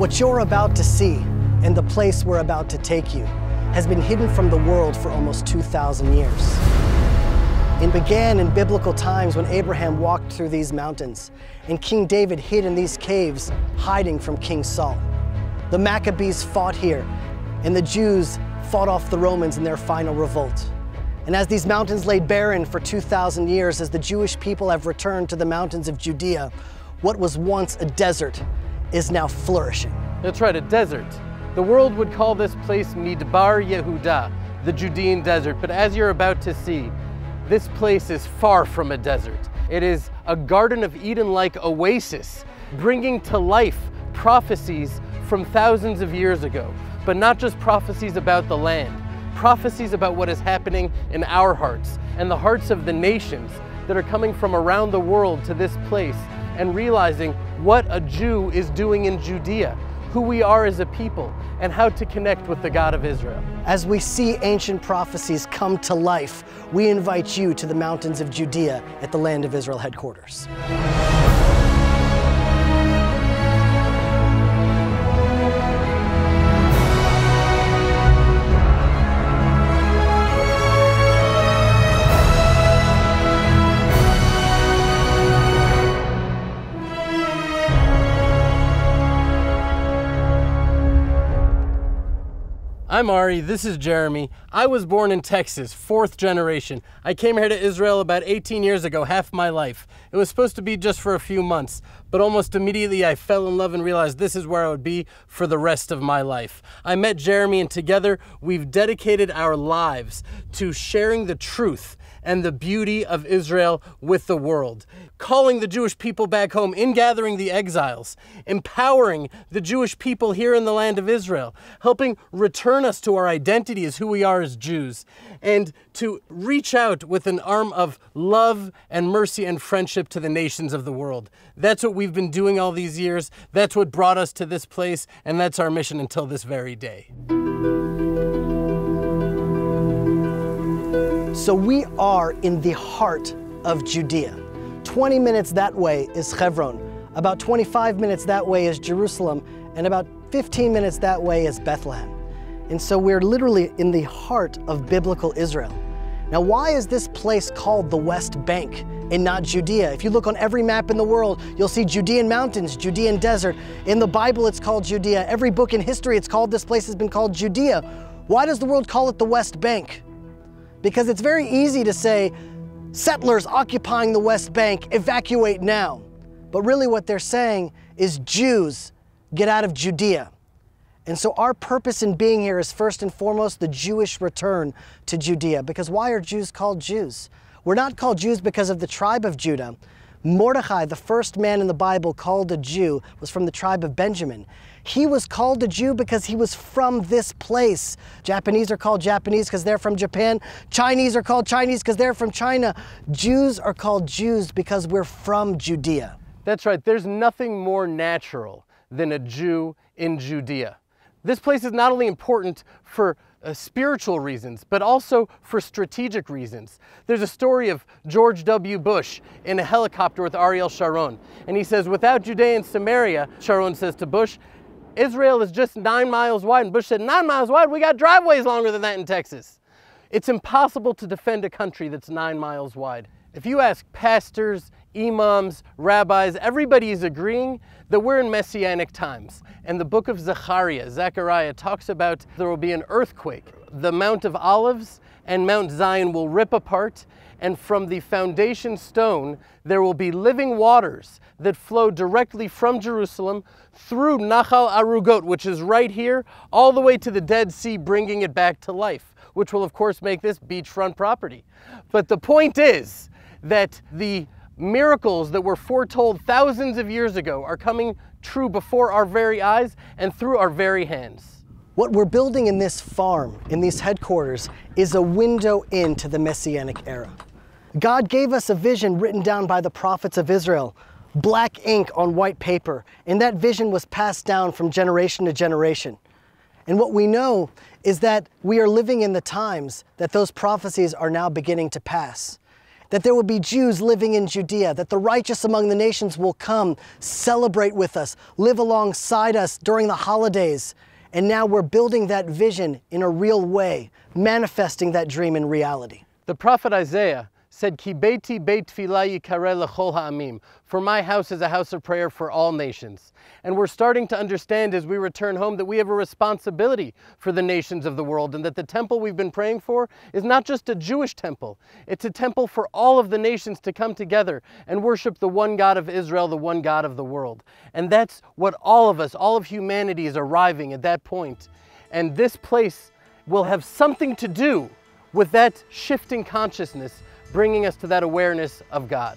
What you're about to see and the place we're about to take you has been hidden from the world for almost 2,000 years. It began in biblical times when Abraham walked through these mountains and King David hid in these caves, hiding from King Saul. The Maccabees fought here and the Jews fought off the Romans in their final revolt. And as these mountains lay barren for 2,000 years, as the Jewish people have returned to the mountains of Judea, what was once a desert is now flourishing. That's right, a desert. The world would call this place Midbar Yehuda, the Judean desert, but as you're about to see, this place is far from a desert. It is a Garden of Eden-like oasis, bringing to life prophecies from thousands of years ago, but not just prophecies about the land, prophecies about what is happening in our hearts and the hearts of the nations that are coming from around the world to this place and realizing what a Jew is doing in Judea, who we are as a people, and how to connect with the God of Israel. As we see ancient prophecies come to life, we invite you to the mountains of Judea at the Land of Israel headquarters. I'm Ari, this is Jeremy. I was born in Texas, fourth generation. I came here to Israel about 18 years ago, half my life. It was supposed to be just for a few months, but almost immediately I fell in love and realized this is where I would be for the rest of my life. I met Jeremy and together we've dedicated our lives to sharing the truth and the beauty of Israel with the world, calling the Jewish people back home, ingathering the exiles, empowering the Jewish people here in the Land of Israel, helping return us to our identity as who we are as Jews, and to reach out with an arm of love and mercy and friendship to the nations of the world. That's what we've been doing all these years, that's what brought us to this place, and that's our mission until this very day. So we are in the heart of Judea. 20 minutes that way is Hebron, about 25 minutes that way is Jerusalem, and about 15 minutes that way is Bethlehem. And so we're literally in the heart of biblical Israel. Now, why is this place called the West Bank and not Judea? If you look on every map in the world, you'll see Judean mountains, Judean desert. In the Bible, it's called Judea. Every book in history, it's called, this place has been called Judea. Why does the world call it the West Bank? Because it's very easy to say, settlers occupying the West Bank, evacuate now. But really what they're saying is Jews, get out of Judea. And so our purpose in being here is first and foremost the Jewish return to Judea. Because why are Jews called Jews? We're not called Jews because of the tribe of Judah. Mordecai, the first man in the Bible called a Jew, was from the tribe of Benjamin. He was called a Jew because he was from this place. Japanese are called Japanese because they're from Japan. Chinese are called Chinese because they're from China. Jews are called Jews because we're from Judea. That's right. There's nothing more natural than a Jew in Judea. This place is not only important for spiritual reasons, but also for strategic reasons. There's a story of George W. Bush in a helicopter with Ariel Sharon, and he says, without Judea and Samaria, Sharon says to Bush, Israel is just 9 miles wide. And Bush said, 9 miles wide? We got driveways longer than that in Texas. It's impossible to defend a country that's 9 miles wide. If you ask pastors, imams, rabbis, everybody is agreeing that we're in messianic times. And the book of Zechariah talks about there will be an earthquake. The Mount of Olives and Mount Zion will rip apart, and from the foundation stone there will be living waters that flow directly from Jerusalem through Nahal Arugot, which is right here, all the way to the Dead Sea, bringing it back to life, which will of course make this beachfront property. But the point is that the miracles that were foretold thousands of years ago are coming true before our very eyes and through our very hands. What we're building in this farm, in these headquarters, is a window into the Messianic era. God gave us a vision written down by the prophets of Israel, black ink on white paper, and that vision was passed down from generation to generation. And what we know is that we are living in the times that those prophecies are now beginning to pass. that there will be Jews living in Judea, that the righteous among the nations will come, celebrate with us, live alongside us during the holidays. And now we're building that vision in a real way, manifesting that dream in reality. The prophet Isaiah said, Ki beiti beit tefillah yikare lechol ha'amim. For my house is a house of prayer for all nations. And we're starting to understand as we return home that we have a responsibility for the nations of the world, and that the temple we've been praying for is not just a Jewish temple. It's a temple for all of the nations to come together and worship the one God of Israel, the one God of the world. And that's what all of us, all of humanity, is arriving at that point. And this place will have something to do with that shifting consciousness, bringing us to that awareness of God.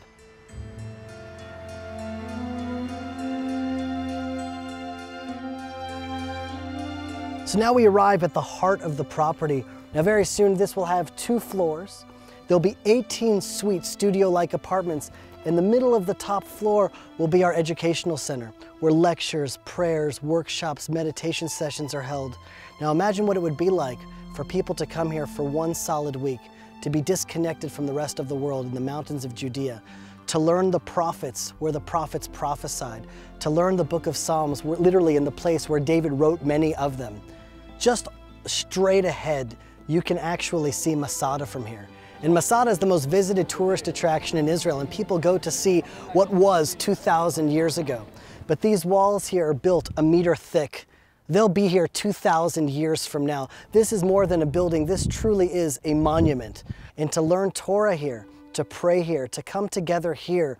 So now we arrive at the heart of the property. Now very soon this will have 2 floors. There'll be 18 suite studio-like apartments. In the middle of the top floor will be our educational center, where lectures, prayers, workshops, meditation sessions are held. Now imagine what it would be like for people to come here for 1 solid week, to be disconnected from the rest of the world in the mountains of Judea, to learn the prophets where the prophets prophesied, to learn the book of Psalms, literally in the place where David wrote many of them. Just straight ahead, you can actually see Masada from here. And Masada is the most visited tourist attraction in Israel, and people go to see what was 2,000 years ago. But these walls here are built 1 meter thick. They'll be here 2,000 years from now. This is more than a building. This truly is a monument. And to learn Torah here, to pray here, to come together here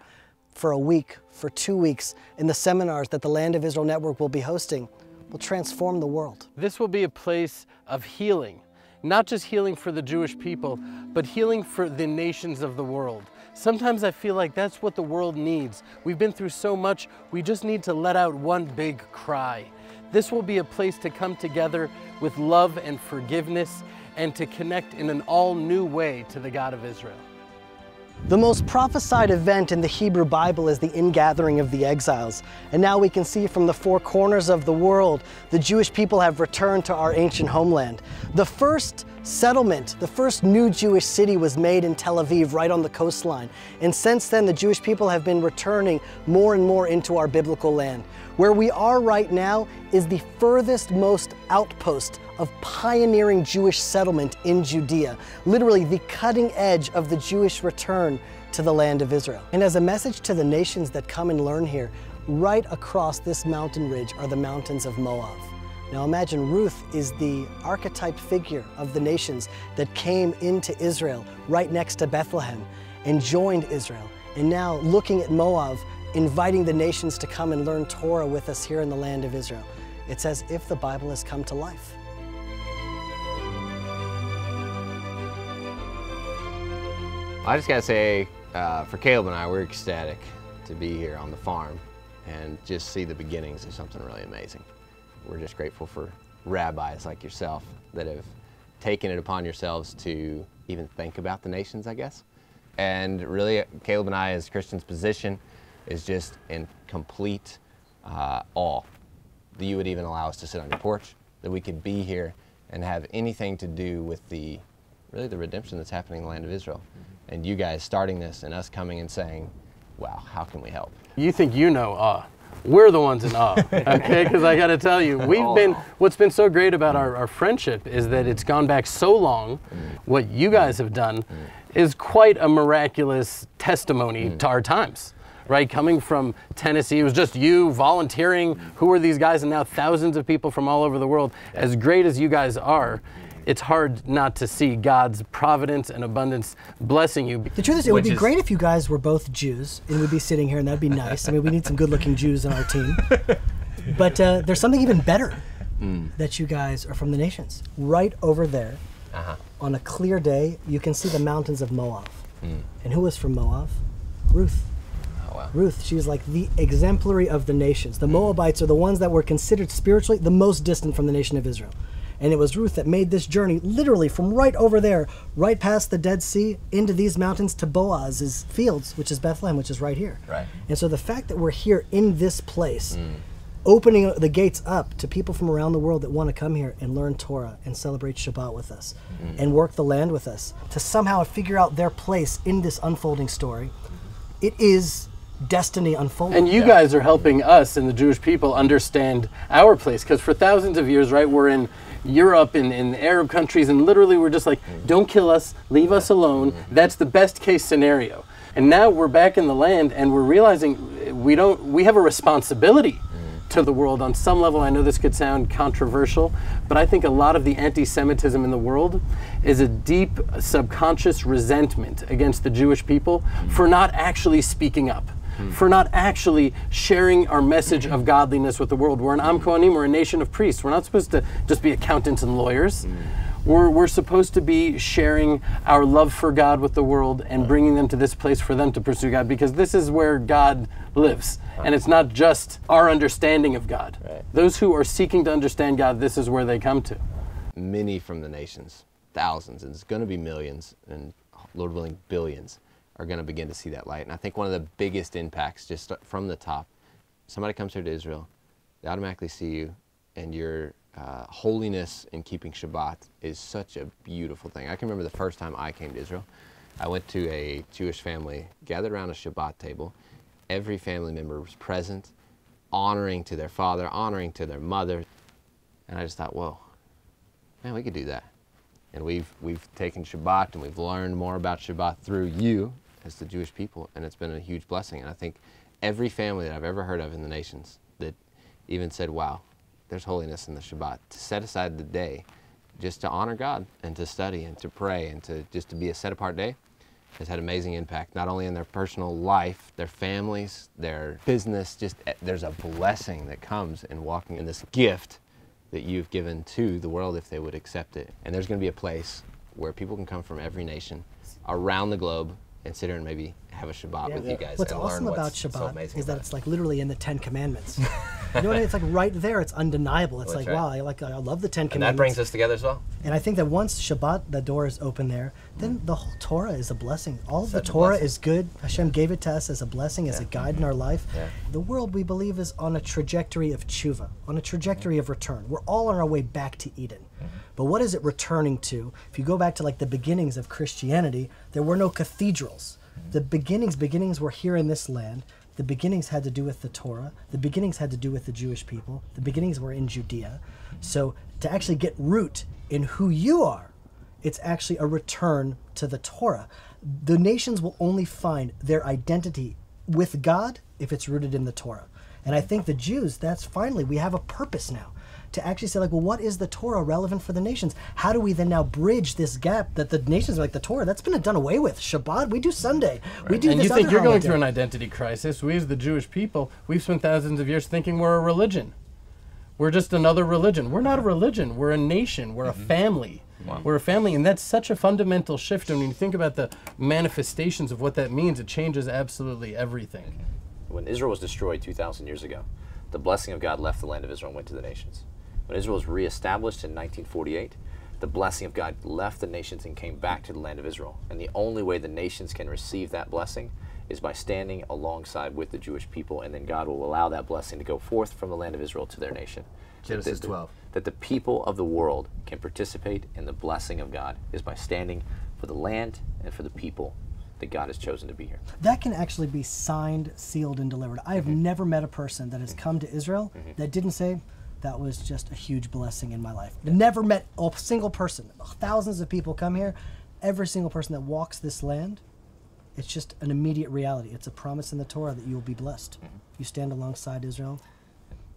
for a week, for 2 weeks, in the seminars that the Land of Israel Network will be hosting, will transform the world. This will be a place of healing. Not just healing for the Jewish people, but healing for the nations of the world. Sometimes I feel like that's what the world needs. We've been through so much, we just need to let out one big cry. This will be a place to come together with love and forgiveness, and to connect in an all new way to the God of Israel. The most prophesied event in the Hebrew Bible is the ingathering of the exiles. And now we can see from the 4 corners of the world, the Jewish people have returned to our ancient homeland. The first settlement, the first new Jewish city, was made in Tel Aviv, right on the coastline. And since then, the Jewish people have been returning more and more into our biblical land. Where we are right now is the furthest most outpost of pioneering Jewish settlement in Judea, literally the cutting edge of the Jewish return to the Land of Israel. And as a message to the nations that come and learn here, right across this mountain ridge are the mountains of Moab. Now imagine, Ruth is the archetype figure of the nations that came into Israel right next to Bethlehem and joined Israel. And now looking at Moab, inviting the nations to come and learn Torah with us here in the Land of Israel. It's as if the Bible has come to life. I just gotta say, for Caleb and I, we're ecstatic to be here on the farm and just see the beginnings of something really amazing. We're just grateful for rabbis like yourself that have taken it upon yourselves to even think about the nations, I guess. And really, Caleb and I, as Christian's position, is just in complete awe that you would even allow us to sit on your porch, that we could be here and have anything to do with the, really, the redemption that's happening in the Land of Israel. And you guys starting this and us coming and saying, wow, how can we help? You think you know awe. We're the ones in awe, okay? Because I got to tell you, we've been, what's been so great about our friendship is that it's gone back so long. What you guys have done is quite a miraculous testimony to our times. Right, coming from Tennessee, it was just you volunteering. Who are these guys? And now thousands of people from all over the world. As great as you guys are, it's hard not to see God's providence and abundance blessing you. The truth is, it would be great if you guys were both Jews and we'd be sitting here, and that'd be nice. I mean, we need some good-looking Jews on our team. But there's something even better, that you guys are from the nations. Right over there, on a clear day, you can see the mountains of Moab. And who was from Moab? Ruth. Wow. Ruth, she's like the exemplary of the nations. The Moabites are the ones that were considered spiritually the most distant from the nation of Israel. And it was Ruth that made this journey literally from right over there, right past the Dead Sea, into these mountains to Boaz's fields, which is Bethlehem, which is right here. Right. And so the fact that we're here in this place opening the gates up to people from around the world that want to come here and learn Torah and celebrate Shabbat with us and work the land with us to somehow figure out their place in this unfolding story. It is destiny unfolding. And you guys are helping us and the Jewish people understand our place, because for thousands of years, right, we're in Europe, in Arab countries, and literally we're just like, don't kill us, leave us alone. That's the best case scenario. And now we're back in the land and we're realizing we have a responsibility to the world on some level. I know this could sound controversial, but I think a lot of the anti-Semitism in the world is a deep subconscious resentment against the Jewish people for not actually speaking up, for not actually sharing our message of godliness with the world. We're an Am Kohanim, we're a nation of priests. We're not supposed to just be accountants and lawyers. We're supposed to be sharing our love for God with the world and bringing them to this place for them to pursue God, because this is where God lives. And it's not just our understanding of God. Those who are seeking to understand God, this is where they come to. Many from the nations, thousands, and it's going to be millions, and Lord willing, billions, are going to begin to see that light. And I think one of the biggest impacts, just from the top, somebody comes here to Israel, they automatically see you, and you're holiness and keeping Shabbat is such a beautiful thing. I can remember the first time I came to Israel. I went to a Jewish family, gathered around a Shabbat table. Every family member was present, honoring to their father, honoring to their mother. And I just thought, whoa, man, we could do that. And we've taken Shabbat and we've learned more about Shabbat through you as the Jewish people, and it's been a huge blessing. And I think every family that I've ever heard of in the nations that even said, wow, there's holiness in the Shabbat, to set aside the day just to honor God and to study and to pray and to just to be a set-apart day, has had amazing impact, not only in their personal life, their families, their business. Just there's a blessing that comes in walking in this gift that you've given to the world if they would accept it. And there's going to be a place where people can come from every nation around the globe and sit here and maybe have a Shabbat with you guys. What's awesome about Shabbat is that it's like literally in the 10 Commandments. You know what I mean? It's like right there, it's undeniable. It's like, wow, I love the 10 Commandments. And that brings us together as well. And I think that once Shabbat, the door is open there, then the whole Torah is a blessing. All of the Torah is good. Hashem gave it to us as a blessing, as a guide in our life. The world, we believe, is on a trajectory of tshuva, on a trajectory of return. We're all on our way back to Eden. But what is it returning to? If you go back to like the beginnings of Christianity, there were no cathedrals. The beginnings were here in this land. The beginnings had to do with the Torah. The beginnings had to do with the Jewish people. The beginnings were in Judea. So to actually get root in who you are, it's actually a return to the Torah. The nations will only find their identity with God if it's rooted in the Torah. And I think the Jews, that's finally, we have a purpose now to actually say, like, well, what is the Torah relevant for the nations? How do we then now bridge this gap that the nations are like, the Torah, that's been done away with. Shabbat, we do Sunday. We do this other holiday. And you think you're going through an identity crisis. We as the Jewish people, we've spent thousands of years thinking we're a religion. We're just another religion. We're not a religion. We're a nation. We're a family. Wow. We're a family, and that's such a fundamental shift. And when you think about the manifestations of what that means, it changes absolutely everything. When Israel was destroyed 2,000 years ago, the blessing of God left the land of Israel and went to the nations. When Israel was reestablished in 1948, the blessing of God left the nations and came back to the land of Israel. And the only way the nations can receive that blessing is by standing alongside with the Jewish people, and then God will allow that blessing to go forth from the land of Israel to their nation. Genesis 12. That the people of the world can participate in the blessing of God is by standing for the land and for the people that God has chosen to be here. That can actually be signed, sealed, and delivered. I have never met a person that has come to Israel that didn't say, that was just a huge blessing in my life. Never met a single person. Thousands of people come here. Every single person that walks this land, it's just an immediate reality. It's a promise in the Torah that you will be blessed. You stand alongside Israel,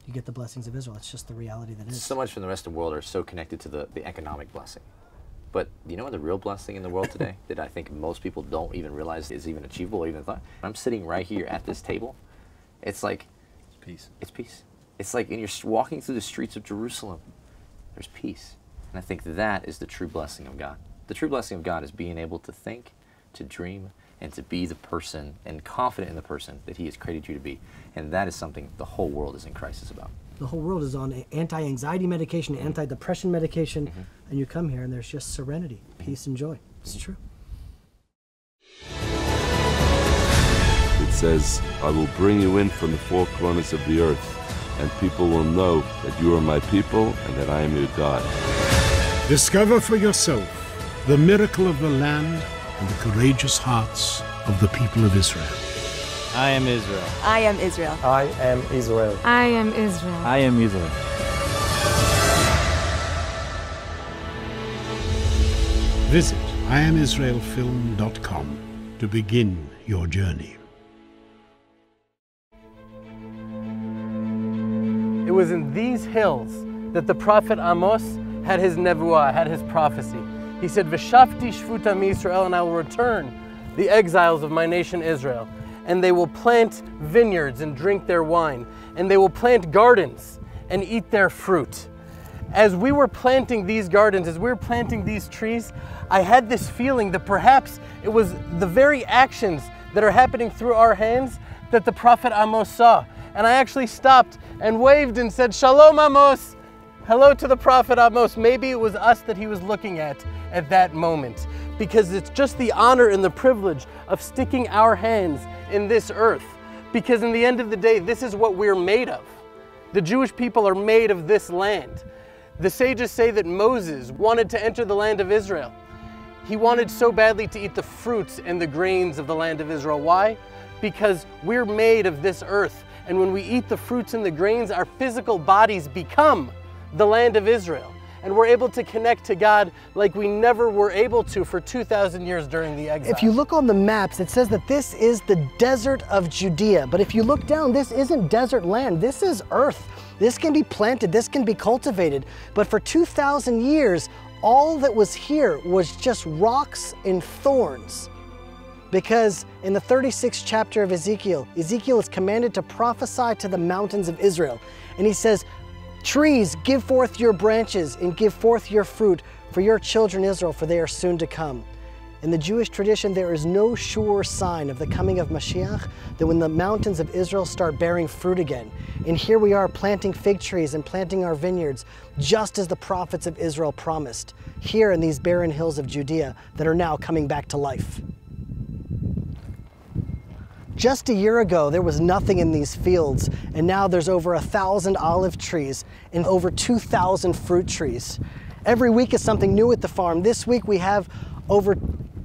you get the blessings of Israel. It's just the reality that it is. So much from the rest of the world are so connected to the economic blessing. But you know what the real blessing in the world today that I think most people don't even realize is even achievable or even thought? I'm sitting right here at this table. It's like, it's peace. It's peace. It's like, and you're walking through the streets of Jerusalem, there's peace. And I think that is the true blessing of God. The true blessing of God is being able to think, to dream, and to be the person, and confident in the person that He has created you to be. And that is something the whole world is in crisis about. The whole world is on anti-anxiety medication, anti-depression medication, and you come here and there's just serenity, peace, and joy. It's true. It says, I will bring you in from the four corners of the earth, and people will know that you are my people and that I am your God. Discover for yourself the miracle of the land and the courageous hearts of the people of Israel. I am Israel. I am Israel. I am Israel. I am Israel. I am Israel. Visit IamIsraelFilm.com to begin your journey. It was in these hills that the prophet Amos had his nevuah, had his prophecy. He said, Veshafti shvutam Yisrael, and I will return the exiles of my nation Israel, and they will plant vineyards and drink their wine, and they will plant gardens and eat their fruit. As we were planting these gardens, as we were planting these trees, I had this feeling that perhaps it was the very actions that are happening through our hands that the prophet Amos saw. And I actually stopped and waved and said, Shalom Amos, hello to the prophet Amos. Maybe it was us that he was looking at that moment, because it's just the honor and the privilege of sticking our hands in this earth. Because in the end of the day, this is what we're made of. The Jewish people are made of this land. The sages say that Moses wanted to enter the land of Israel. He wanted so badly to eat the fruits and the grains of the land of Israel. Why? Because we're made of this earth. And when we eat the fruits and the grains, our physical bodies become the land of Israel. And we're able to connect to God like we never were able to for 2,000 years during the exile. If you look on the maps, it says that this is the desert of Judea. But if you look down, this isn't desert land. This is earth. This can be planted. This can be cultivated. But for 2,000 years, all that was here was just rocks and thorns. Because in the 36th chapter of Ezekiel, Ezekiel is commanded to prophesy to the mountains of Israel. And he says, trees, give forth your branches and give forth your fruit for your children Israel, for they are soon to come. In the Jewish tradition, there is no sure sign of the coming of Mashiach than when the mountains of Israel start bearing fruit again. And here we are planting fig trees and planting our vineyards, just as the prophets of Israel promised, here in these barren hills of Judea that are now coming back to life. Just a year ago, there was nothing in these fields, and now there's over 1,000 olive trees and over 2,000 fruit trees. Every week is something new at the farm. This week we have over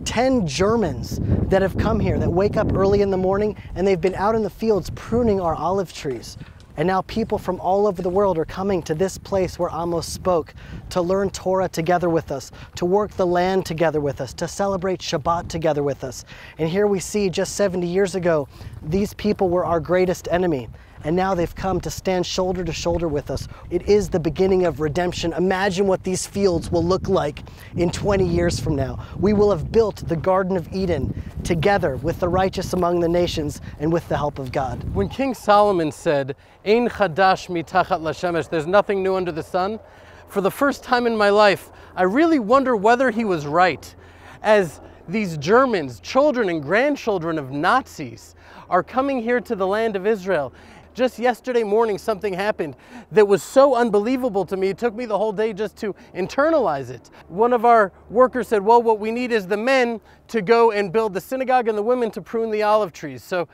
10 Germans that have come here that wake up early in the morning, and they've been out in the fields pruning our olive trees. And now people from all over the world are coming to this place where Amos spoke to learn Torah together with us, to work the land together with us, to celebrate Shabbat together with us. And here we see just 70 years ago, these people were our greatest enemy. And now they've come to stand shoulder to shoulder with us. It is the beginning of redemption. Imagine what these fields will look like in 20 years from now. We will have built the Garden of Eden together with the righteous among the nations and with the help of God. When King Solomon said, Ein chadash mitachat lashemesh, there's nothing new under the sun, for the first time in my life, I really wonder whether he was right. As these Germans, children and grandchildren of Nazis, are coming here to the land of Israel. Just yesterday morning, something happened that was so unbelievable to me. It took me the whole day just to internalize it. One of our workers said, well, what we need is the men to go and build the synagogue and the women to prune the olive trees. So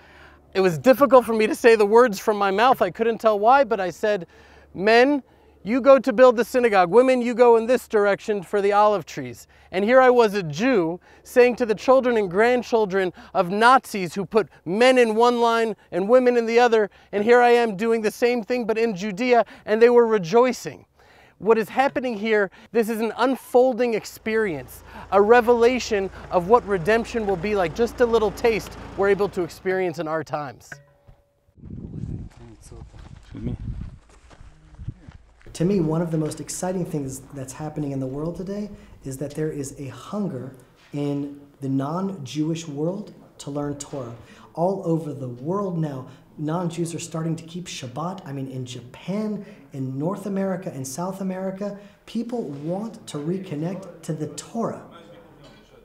it was difficult for me to say the words from my mouth. I couldn't tell why, but I said, men, you go to build the synagogue. Women, you go in this direction for the olive trees. And here I was, a Jew, saying to the children and grandchildren of Nazis who put men in one line and women in the other, and here I am doing the same thing but in Judea, and they were rejoicing. What is happening here, this is an unfolding experience, a revelation of what redemption will be like. Just a little taste we're able to experience in our times. Excuse me. To me, one of the most exciting things that's happening in the world today is that there is a hunger in the non-Jewish world to learn Torah. All over the world now, non-Jews are starting to keep Shabbat. I mean, in Japan, in North America, in South America, people want to reconnect to the Torah.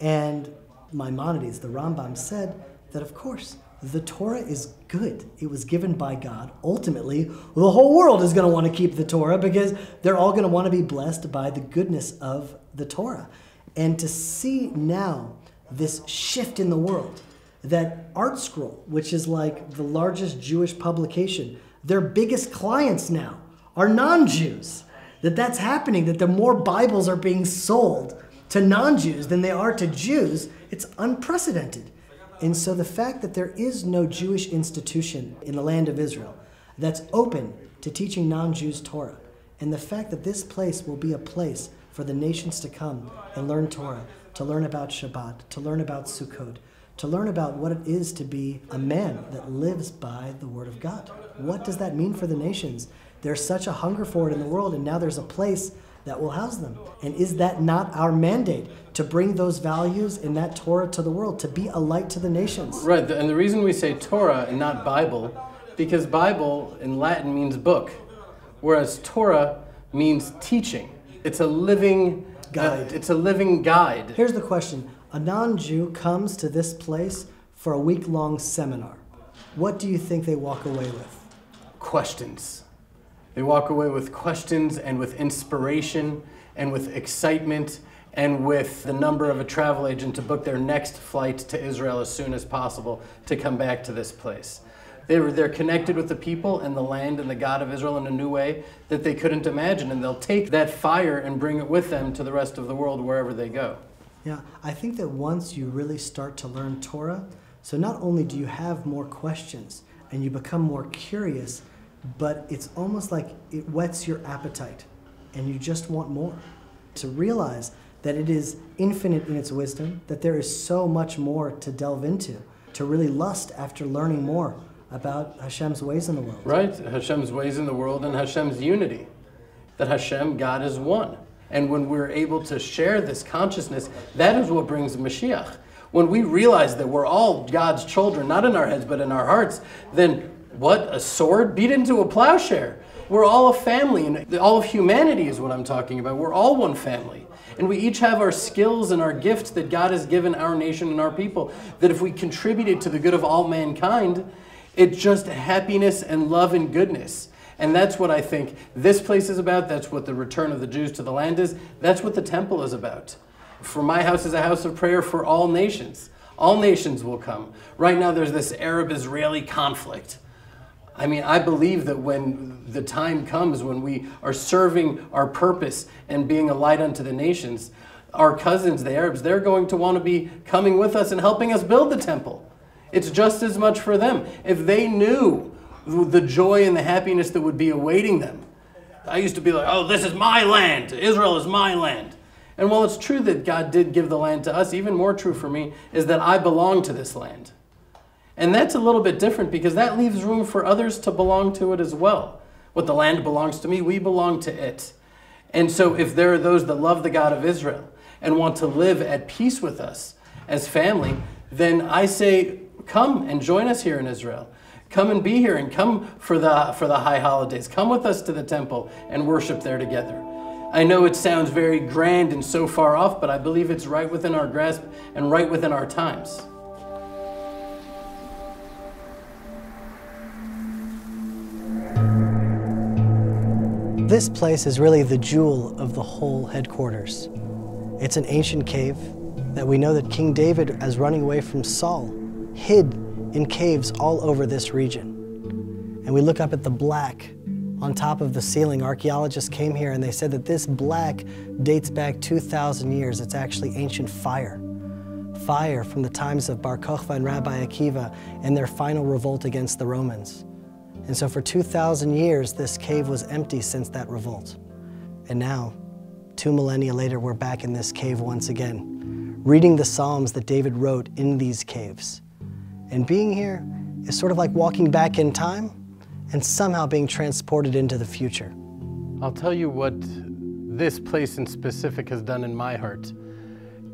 And Maimonides, the Rambam, said that, of course, the Torah is good. It was given by God. Ultimately, the whole world is going to want to keep the Torah because they're all going to want to be blessed by the goodness of the Torah. And to see now this shift in the world, that Art Scroll, which is like the largest Jewish publication, their biggest clients now are non-Jews. That's happening, that the more Bibles are being sold to non-Jews than they are to Jews, it's unprecedented. And so the fact that there is no Jewish institution in the land of Israel that's open to teaching non-Jews Torah, and the fact that this place will be a place for the nations to come and learn Torah, to learn about Shabbat, to learn about Sukkot, to learn about what it is to be a man that lives by the Word of God. What does that mean for the nations? There's such a hunger for it in the world, and now there's a place that will house them. And is that not our mandate, to bring those values and that Torah to the world, to be a light to the nations? Right, and the reason we say Torah and not Bible, because Bible in Latin means book, whereas Torah means teaching. It's a living guide. It's a living guide. Here's the question. A non-Jew comes to this place for a week-long seminar. What do you think they walk away with? Questions. They walk away with questions and with inspiration and with excitement and with the number of a travel agent to book their next flight to Israel as soon as possible to come back to this place. They're connected with the people and the land and the God of Israel in a new way that they couldn't imagine, and they'll take that fire and bring it with them to the rest of the world wherever they go. Yeah, I think that once you really start to learn Torah, so not only do you have more questions and you become more curious, but it's almost like it whets your appetite and you just want more. To realize that it is infinite in its wisdom, that there is so much more to delve into, to really lust after learning more about Hashem's ways in the world. Right, Hashem's ways in the world and Hashem's unity. That Hashem, God, is one. And when we're able to share this consciousness, that is what brings Mashiach. When we realize that we're all God's children, not in our heads, but in our hearts, then what? A sword beat into a plowshare. We're all a family, and all of humanity is what I'm talking about. We're all one family. And we each have our skills and our gifts that God has given our nation and our people, that if we contributed to the good of all mankind, it's just happiness and love and goodness. And that's what I think this place is about. That's what the return of the Jews to the land is. That's what the temple is about. For my house is a house of prayer for all nations. All nations will come. Right now there's this Arab-Israeli conflict. I mean, I believe that when the time comes when we are serving our purpose and being a light unto the nations, our cousins, the Arabs, they're going to want to be coming with us and helping us build the temple. It's just as much for them. If they knew the joy and the happiness that would be awaiting them. I used to be like, oh, this is my land. Israel is my land. And while it's true that God did give the land to us, even more true for me is that I belong to this land. And that's a little bit different because that leaves room for others to belong to it as well. What the land belongs to me, we belong to it. And so if there are those that love the God of Israel and want to live at peace with us as family, then I say, come and join us here in Israel. Come and be here and come for the high holidays. Come with us to the temple and worship there together. I know it sounds very grand and so far off, but I believe it's right within our grasp and right within our times. This place is really the jewel of the whole headquarters. It's an ancient cave that we know that King David, as running away from Saul, hid in caves all over this region. And we look up at the black on top of the ceiling. Archaeologists came here and they said that this black dates back 2,000 years. It's actually ancient fire. Fire from the times of Bar Kokhba and Rabbi Akiva and their final revolt against the Romans. And so for 2,000 years, this cave was empty since that revolt. And now, 2 millennia later, we're back in this cave once again, reading the Psalms that David wrote in these caves. And being here is sort of like walking back in time and somehow being transported into the future. I'll tell you what this place in specific has done in my heart.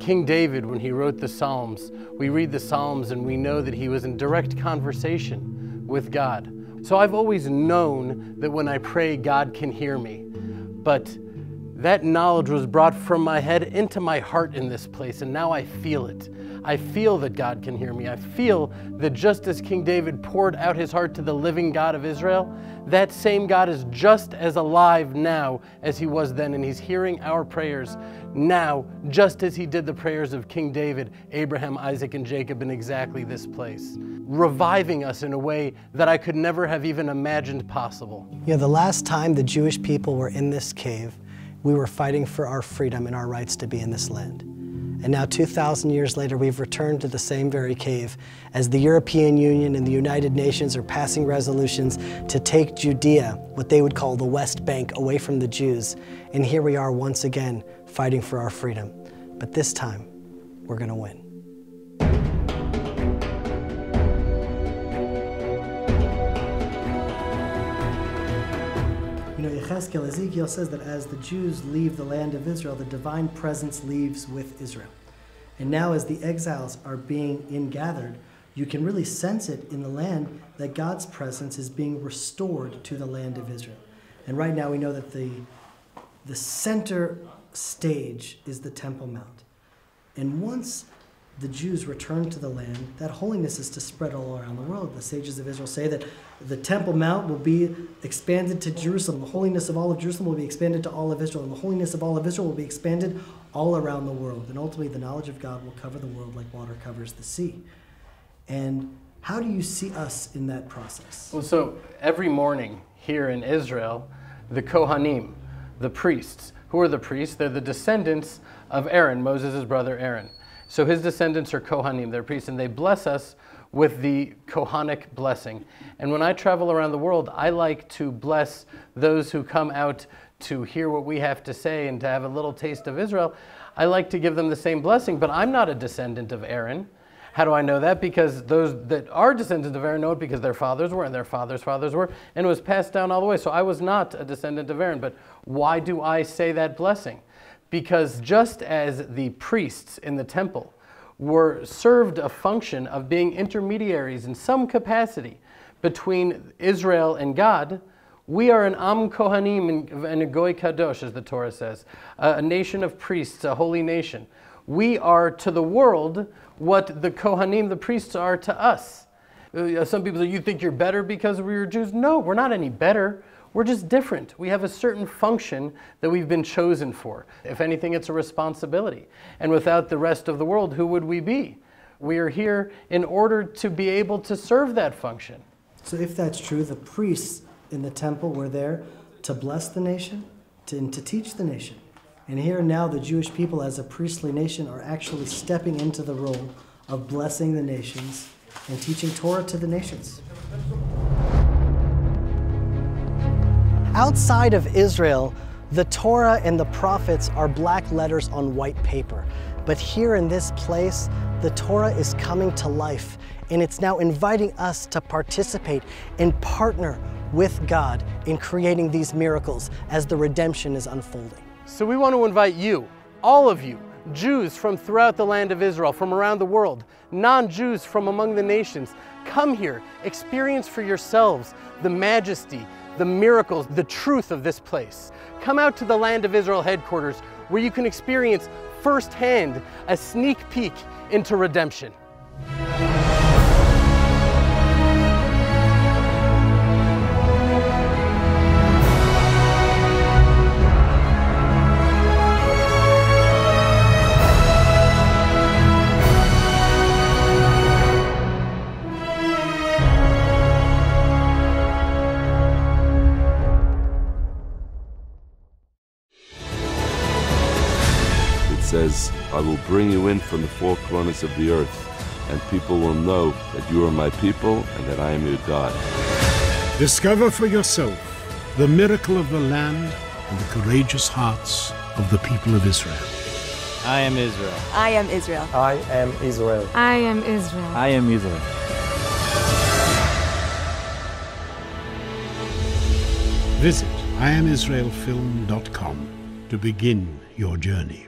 King David, when he wrote the Psalms, we read the Psalms and we know that he was in direct conversation with God. So I've always known that when I pray, God can hear me. But That knowledge was brought from my head into my heart in this place, and now I feel it. I feel that God can hear me. I feel that just as King David poured out his heart to the living God of Israel, that same God is just as alive now as he was then, and he's hearing our prayers now, just as he did the prayers of King David, Abraham, Isaac, and Jacob in exactly this place, reviving us in a way that I could never have even imagined possible. Yeah, the last time the Jewish people were in this cave, we were fighting for our freedom and our rights to be in this land. And now 2,000 years later, we've returned to the same very cave as the European Union and the United Nations are passing resolutions to take Judea, what they would call the West Bank, away from the Jews. And here we are once again fighting for our freedom. But this time, we're going to win. Hezkel, Ezekiel says that as the Jews leave the land of Israel, the divine presence leaves with Israel. And now as the exiles are being ingathered, you can really sense it in the land that God's presence is being restored to the land of Israel. And right now we know that the center stage is the Temple Mount. And once the Jews return to the land, that holiness is to spread all around the world. The sages of Israel say that the Temple Mount will be expanded to Jerusalem. The holiness of all of Jerusalem will be expanded to all of Israel, and the holiness of all of Israel will be expanded all around the world. And ultimately, the knowledge of God will cover the world like water covers the sea. And how do you see us in that process? Well, so every morning here in Israel, the Kohanim, the priests, who are the priests? They're the descendants of Aaron, Moses' brother Aaron. So his descendants are Kohanim, they're priests, and they bless us with the Kohanic blessing. And when I travel around the world, I like to bless those who come out to hear what we have to say and to have a little taste of Israel. I like to give them the same blessing, but I'm not a descendant of Aaron. How do I know that? Because those that are descendants of Aaron know it because their fathers were, and their fathers' fathers were, and it was passed down all the way. So I was not a descendant of Aaron, but why do I say that blessing? Because just as the priests in the temple were served a function of being intermediaries in some capacity between Israel and God, we are an Am Kohanim and a Goy Kadosh, as the Torah says, a nation of priests, a holy nation. We are to the world what the Kohanim, the priests, are to us. Some people say, you think you're better because we're Jews? No, we're not any better. We're just different. We have a certain function that we've been chosen for. If anything, it's a responsibility. And without the rest of the world, who would we be? We are here in order to be able to serve that function. So if that's true, the priests in the temple were there to bless the nation, to teach the nation. And here now the Jewish people as a priestly nation are actually stepping into the role of blessing the nations and teaching Torah to the nations. Outside of Israel, the Torah and the prophets are black letters on white paper. But here in this place, the Torah is coming to life, and it's now inviting us to participate and partner with God in creating these miracles as the redemption is unfolding. So we want to invite you, all of you, Jews from throughout the land of Israel, from around the world, non-Jews from among the nations, come here, experience for yourselves the majesty, the miracles, the truth of this place. Come out to the Land of Israel headquarters where you can experience firsthand a sneak peek into redemption. Says, I will bring you in from the four corners of the earth, and people will know that you are my people and that I am your God. Discover for yourself the miracle of the land and the courageous hearts of the people of Israel. I am Israel. I am Israel. I am Israel. I am Israel. I am Israel. Visit IamIsraelFilm.com to begin your journey.